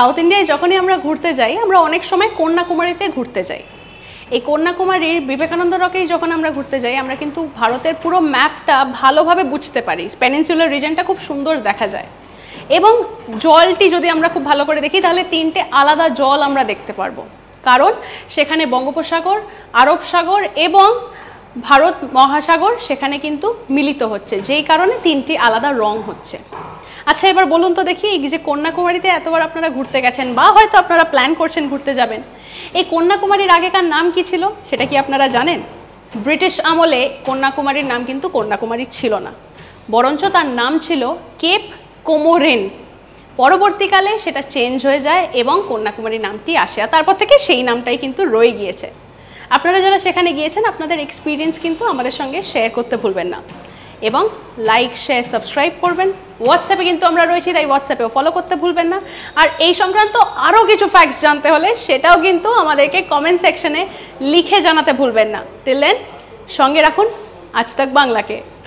South ইন্ডিয়ায় যখনই আমরা ঘুরতে যাই, আমরা অনেক সময় কন্যাকুমারীতে ঘুরতে যাই। এই কন্যাকুমারীর বিবেকানন্দ রকেই যখন আমরা ঘুরতে যাই, আমরা কিন্তু ভারতের পুরো ম্যাপটা ভালোভাবে বুঝতে পারি। পেনিনসুলার রিজনটা খুব সুন্দর দেখা যায়, এবং জলটি যদি আমরা খুব ভালো করে দেখি তাহলে তিনটে আলাদা জল আমরা দেখতে পারবো, কারণ সেখানে বঙ্গোপসাগর, আরব সাগর এবং ভারত মহাসাগর সেখানে কিন্তু মিলিত হচ্ছে, যেই কারণে তিনটি আলাদা রং হচ্ছে। আচ্ছা, এবার বলুন তো দেখি, যে কন্যাকুমারীতে এতবার আপনারা ঘুরতে গেছেন বা হয়তো আপনারা প্ল্যান করছেন ঘুরতে যাবেন, এই কন্যাকুমারীর আগেকার নাম কি ছিল সেটা কি আপনারা জানেন? ব্রিটিশ আমলে কন্যাকুমারীর নাম কিন্তু কন্যাকুমারী ছিল না, বরঞ্চ তার নাম ছিল কেপ কোমোরেন। পরবর্তীকালে সেটা চেঞ্জ হয়ে যায় এবং কন্যাকুমারী নামটি আসে, আর তারপর থেকে সেই নামটাই কিন্তু রয়ে গিয়েছে। আপনারা যারা সেখানে গিয়েছেন, আপনাদের এক্সপিরিয়েন্স কিন্তু আমাদের সঙ্গে শেয়ার করতে ভুলবেন না, এবং লাইক, শেয়ার, সাবস্ক্রাইব করবেন। হোয়াটসঅ্যাপে কিন্তু আমরা রয়েছি, তাই হোয়াটসঅ্যাপেও ফলো করতে ভুলবেন না। আর এই সংক্রান্ত আরও কিছু ফ্যাক্টস জানতে হলে সেটাও কিন্তু আমাদেরকে কমেন্ট সেকশনে লিখে জানাতে ভুলবেন না। টিল দেন সঙ্গে রাখুন আজ তক বাংলাকে।